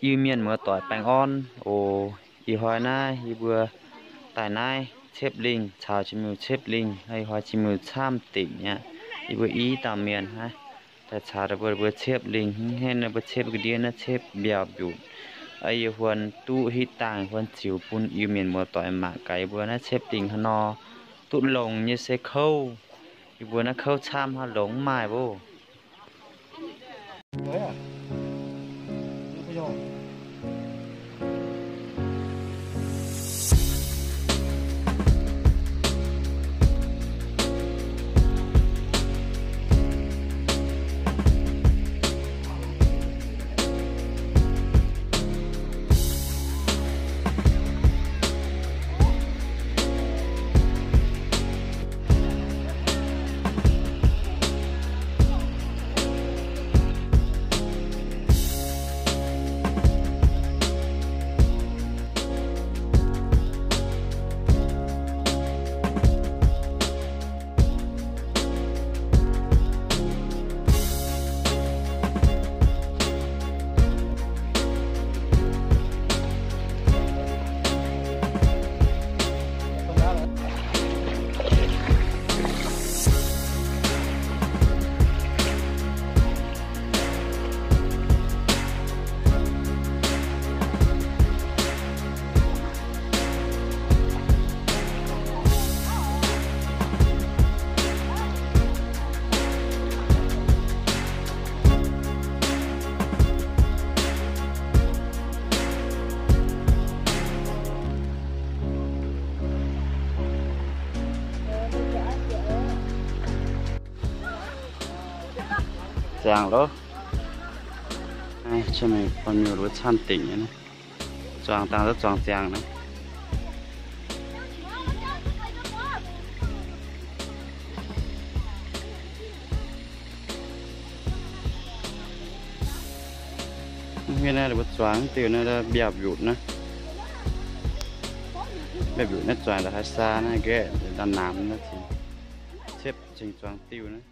yêu miền mưa tỏi bánh on ồ y hoài nai y vừa tài nai chép linh chào chim mưu chép linh hay hoài chim mưu trăm tỷ nhá y vừa ý tạm miền haแต่ชาเราเบอร์เชฟลิงให้เราเบอร์เชฟกันเดียนะเชฟเบียบอยู่ไอ้หัวตู้ฮิตางหัวจิ๋วปุ่นยูเมียนมัวต่อยหมากไก่บัวนะเชฟลิงฮานอตุ่นลงเยเซเข้าอีบัวนะเข้าชามฮาหลงไม้โบจางแล้วใช่ไหมคนอยู่รถชั้นติ่งนะจางตาแล้วจางจางนะไม่น่าจะรถจางติ่งน่าจะเบียบหยุดนะเบียบหยุดน่าจางแต่ให้ซานะแกดันน้ำนะทีเชฟจางติ่งนะ